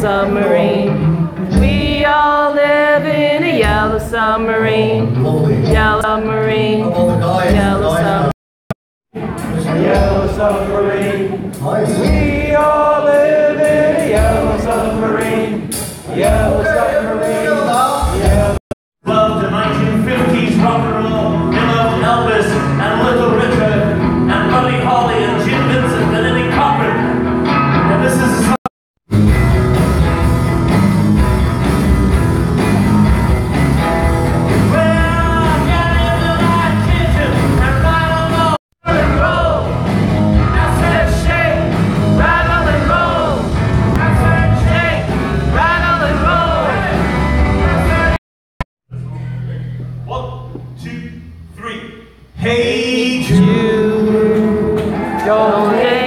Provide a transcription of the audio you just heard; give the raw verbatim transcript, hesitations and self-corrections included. submarine. We all live in a yellow submarine. Yellow submarine. Yellow submarine. Yellow submarine. We all live in a yellow submarine. Yellow submarine. Yellow. Love the nineteen fifties rock and roll. We love Elvis and Little Richard and Buddy Holly and Jim Vincent and Eddie Cochran. And this is a Hey Jude, don't